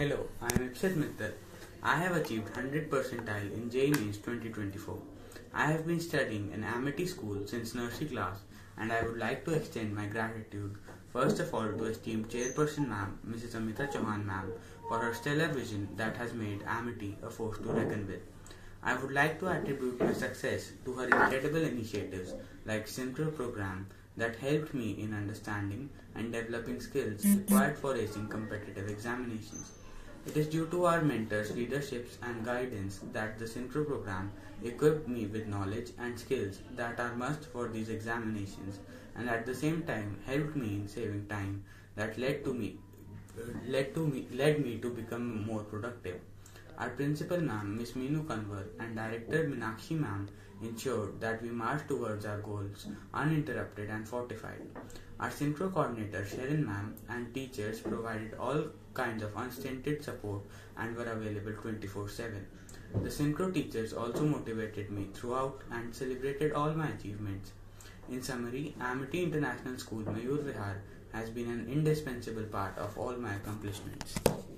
Hello, I am Ipsit Mittal. I have achieved 100 percentile in JEE Main 2024. I have been studying in Amity school since nursery class, and I would like to extend my gratitude first of all to esteemed chairperson ma'am, Mrs. Amita Chauhan ma'am, for her stellar vision that has made Amity a force to reckon with. I would like to attribute my success to her incredible initiatives like Central Program that helped me in understanding and developing skills required for acing competitive examinations. It is due to our mentors' leaderships and guidance that the Central Program equipped me with knowledge and skills that are must for these examinations, and at the same time helped me in saving time that led me to become more productive. Our principal ma'am, Ms. Meenu Kanwar, and director Minakshi ma'am ensured that we marched towards our goals uninterrupted and fortified. Our Central coordinator Sharon ma'am and teachers provided all kinds of unstinted support and were available 24/7. The Central teachers also motivated me throughout and celebrated all my achievements. In summary, Amity International School Mayur Vihar has been an indispensable part of all my accomplishments.